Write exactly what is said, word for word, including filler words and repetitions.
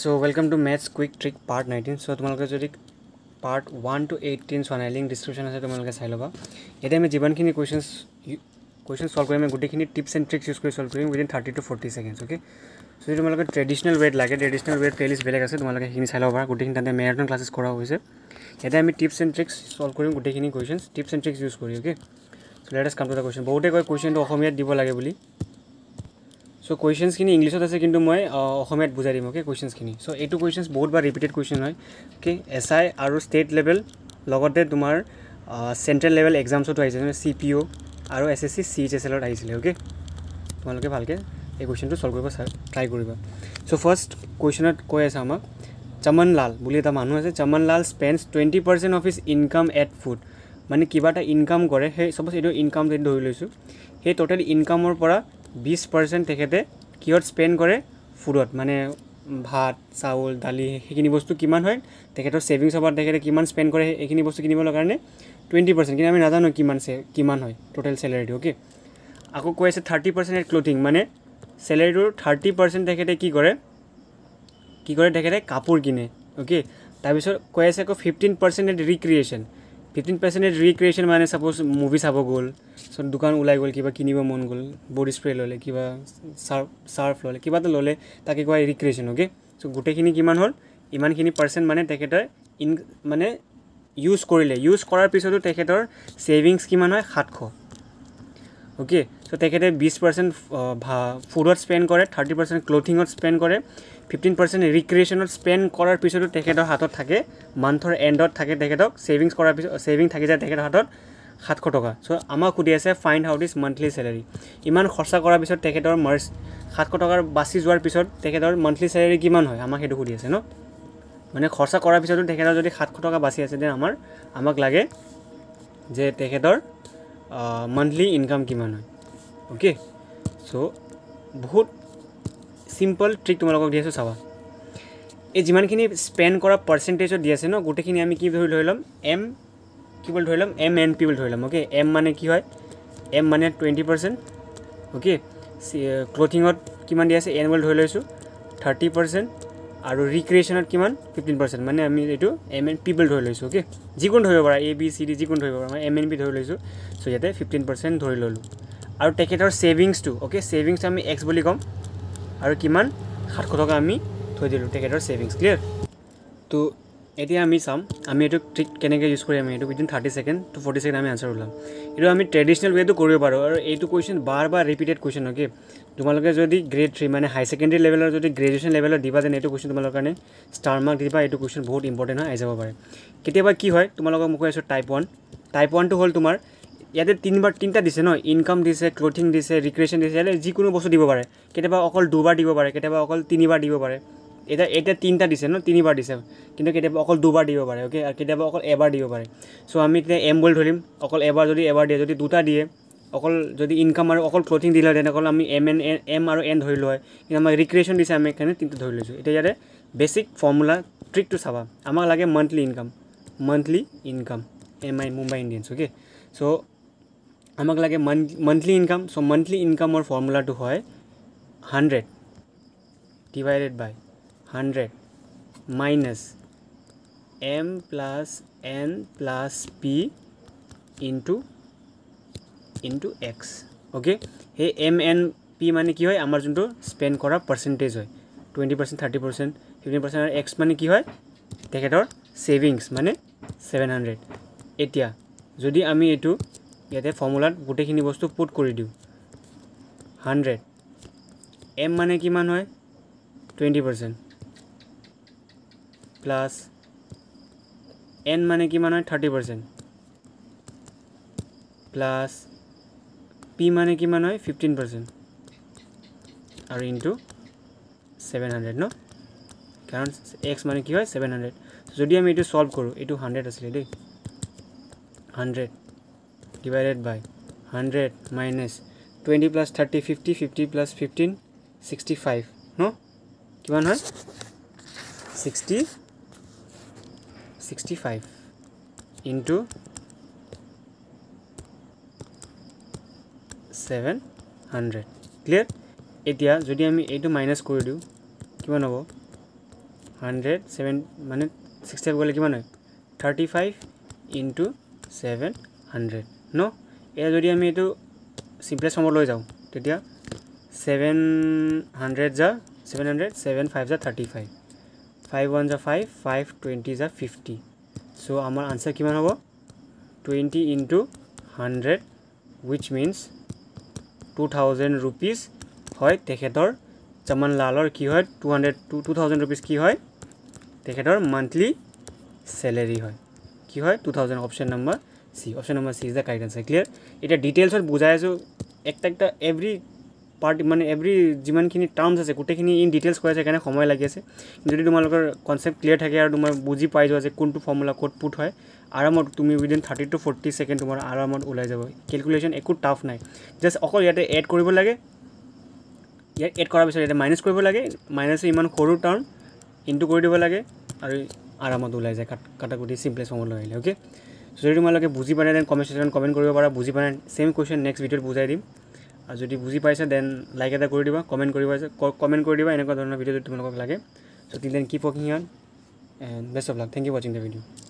So welcome to maths quick trick part nineteen. So तुम्हारे जो part one to eighteen चोना link description आज तुम्हारे चाह ला इतना जीवनखिनि क्वेश्चन क्वेश्चन सल्व करें गोटेखिनि टिप्स एंड ट्रिक्स यूज कर सल्व करें within thirty to forty seconds. Okay so जो तुम्हारे ट्रेडिशनल वेट लगे ट्रेडिशनल वेट प्लेलिस्ट बेलेग आसे तुम्हारे सीखी चाह ला गोटेखिनि ताते मैराथन क्लासेस करा होइसे इतना आम टिप्स एंड ट्रिक्स सल्व करें गोटेखिनि question tips and tricks use करी। Okay so let us come to the question. बहुते कय क्वेश्चन तो असमियात दिबो लागे बुली सो क्वेश्चनस खिनि इंग्लिशत आछे किन्तु मैं असमियात बुझाई दिम। ओके क्वेश्चनस खिनि सो एटु क्वेश्चनस बहुत बार रिपीटेड क्वेश्चन है। ओके एसआई और स्टेट लेवल लगते तुमार सेंट्रल लेवल एग्जाम्सतो आइसे सीपीओ और एसएससी सीएचएसएल आइसिले। ओके तुम लोग भालके ए क्वेश्चन तो सल्व करबा ट्राई करबा। सो फर्स्ट क्वेश्चनत कय आछे आमाक चमनलाल बुली एटा मानुह आछे Chamanlal spends twenty percent of his income at food माने किबा एटा इनकाम करे हे सपोज एटो इनकाम जदि धरि लैसु हे टोटल इनकामर परा बीस पार्सेंट तेखेते किहत स्पेंड करे फूडत माने भात चाउल दाली हेखिनि बस्तु किमान हय तेखेतर सेविंग्स अबाउट तेखेते किमान स्पेंड करे हेखिनि बस्तु किनिबल कारणे ट्वेंटी पार्सेंट किन्तु आमि नाजानो किमान से किमान हय टोटल सैलारी। ओके आको कय आछे थार्टी पार्सेंट क्लोथिंग माने सैलारीर थार्टी पार्सेंट तेखेते कि करे कि करे तेखेते कापोर किने। ओके तार पिছত कय आछे आको fifteen percent recreation fifteen percentage recreation माने सपोज मुभि चाब गल सो दुकान ओल गल क्या कि मन गल बडी स्प्रे लले क्या सार्फ सार्फ लले क्या लले ताके क्या रिक्रिएशन। ओके सो गोटेखिनि किमान हल इमानखिनि पार्सेंट माने तेखेतर इन माने यूज करिले यूज करार पिछतो तेखेतर सेविंग्स किमान हय सात सौ। ओके सो तेखेते बीस पार्सेंट फूडत स्पेंड करे थार्टी पार्सेंट क्लोथिंगत स्पेंड करे फिफ्टीन पार्सेंट रिक्रिएशनत स्पेंड करार पिछतो तेखेतर हाथत थाके मान्थर एंडत थाके तेखेतक सेविंग्स करार पिछत सेविंग थाकि जाय तेखेतर हाथत सात सौ टका। सो आमाक खुदि आछे find out is monthly salary इमान खर्चा करार पिछत तेखेतर मार्च सात सौ टकार बासी जोৱাৰ पिछत तेखेतर मंथली सैलारी किमान হয় आमाक हेतु खुदि आछे न माने खर्चा करार पिछतो तेखेतर जदि सात सौ टका बासी आछे देन आमार आमाक लागे जे तेखेतर मंथली इनकाम किमान হয়। ओके सो बहुत सिम्पल ट्रिक तुम लोग दिए चावा ये जिमानखिनि स्पेंड कर पार्सेंटेज दिए आसे न गोटेखिनि आमि कि धरि लइ लम एम कि बोल धरि लम एम एन पी बोल धरि लम। ओके एम माने कि हय एम माने ट्वेंटी पार्सेंट। ओके क्लोथिंगत किमान दिए आसे एन बोल धरि लइसु थार्टी पार्सेंट और रिक्रिएशनत किमान फिफ्टीन पार्सेंट माने आमि एटु एम एन पी बोल धरि लइसु। ओके जिकोन धरिब पारा ए बी सी डी जिकोन धरिब पारा एम एन पी धरि लइसु। सो इयाते फिफ्टीन पार्सेंट धरि ललु और तेखेतर सेविंग्स तो ओके सेविंग्स आम एक्स बोली कम और किमान सात सौ टका आम दिल तेखेतर सेविंग्स क्लियर। तो एतिया आम चाम आम यू ट्रिक के यूज करें within thirty second to forty second आम आन्सार ओलाम ट्रेडिशनल वे तो करो और ये क्वेश्चन बार बार रिपीटेड क्वेश्चन। ओके तुम लोग जो ग्रेड थ्री माने हाई सेकेंडरी लेवल जो ग्रेजुएशन लेवल दिबा देन यू क्वेश्चन तुम लोग स्टार मार्क दिबा यू क्वेश्चन बहुत इम्पर्टेन्ट है आई जा पे केतियाबा कि है तुम लोग मैं कई आसो टाइप वन टाइप वन तो हल तुम इते तीन बार तीनटा दिसे न इनकाम दिसे क्लोथिंग दिसे रिक्रिएशन दिसे इतना जिको बस्तु दी पे केतियाबा अकल दुबार दी पे केतियाबा अकल तीनिबार दी पे इतना इतना तीनटा दिसे न तीनिबार दिसे किन्तु केतियाबा अकल दुबार दी पे। ओके केतियाबा अकल एबार दी पे सो आम इतना एम बोल धरिम अकल एबार जो एबार दिए जो दुटा दिए अकल जो इनकाम और अकल क्लोथिंग दिले अकल आम एम एन एम और एन धरि लय किन्तु आम रिक्रिएशन दिसे आम एखाने तीनटा धरि लैसो। इतना इते बेसिक फर्मुला ट्रिक तो चाबा आमाक लागे monthly income monthly income M I Mumbai Indians. Okay so आमक लगे मंथली इनकाम सो मंथली इनकामर फर्मुला तो है hundred divided by hundred minus M plus N plus P into into x. Okay हे एम एन पी माने कि आम जो स्पेंड कर पार्सेंटेज है twenty percent thirty percent fifteen percent और एक्स माने कि तेखेतर सेविंग्स माने सेवेन हंड्रेड। एतिया यदि आमी एटू इते फर्मुला गोटेखिनि बस्तु पुट कर दिव हंड्रेड एम माने कि ट्वेंटी पार्सेंट प्लस एन माने कि थार्टी पार्सेंट प्लस पी माने कि फिफ्टीन पार्सेंट और इंटू सेवेन हंड्रेड न कारण एक्स माने कि सेवेन हंड्रेड जो आम यू सल्व करूँ यू हंड्रेड आसिले दे hundred divided by hundred minus twenty plus thirty fifty fifty plus fifteen sixty five न किमान है sixty sixty five into seven hundred clear. एतिया जो आम यू माइनस कर दिव कि हंड्रेड सेवेन मान सिक्सटी फाइव गले कि thirty five into seven hundred नो ए जो सीम्प्लेक्स फॉर्म लो जाऊँ तो सेवेन हंड्रेड जा सेवेन हंड्रेड सेवेन फाइव जा थार्टी फाइव फाइव वन जा फाइव फाइव ट्वेंटी जा फिफ्टी सो आमार आंसर किमान होगा twenty into hundred which means two thousand rupees है तेखेतर जमन लालर की है two hundred two two thousand rupees की है तेखेतर मंथली सैलरी है कि है two thousand option number C option number C is the correct answer clear इतना डिटेल्स बुझाई आसो एक एक एवरी पार्ट माने एवरी जिमानखिनि टर्म्स आछे गोटेखिनि इन डिटेल्स कोइ आछे कारण समय लागि आछे यदि तुमालोकर कन्सेप्ट क्लियर थाके आरो तुमार बुझी पाइ जोआ जे कोनटु फर्मुला कोड पुट हय आरामत तुमि within thirty to forty second तुमार आरामत उलाय जाबो कैलकुलेशन एकु टफ नाइ जस्ट अकल याते एड करिबो लागे या एड करार पिছত याते माइनास करिबो लागे माइनास इमान खरु टर्म इनटु करि दिबो लागे आरो आरामत उलाय जाय काटाकुटी सिम्पल फर्मुला आइले ओके सो यदि तुमालोके बुझी पाइ देन कमेन्ट सेक्शन कमेन्ट करिबो पारा बुझी पाइ सेम क्वेश्चन नेक्स्ट भिडिओत बुझाइ दिम और जो बुझी पाइसा देन लाइक एट कर दिबा कमेंट कर कमेंट कर दिबा एनेका धरनेर भिडिओ जो तुमलोक लागे so till then keep working on and best of luck thank you watching the video.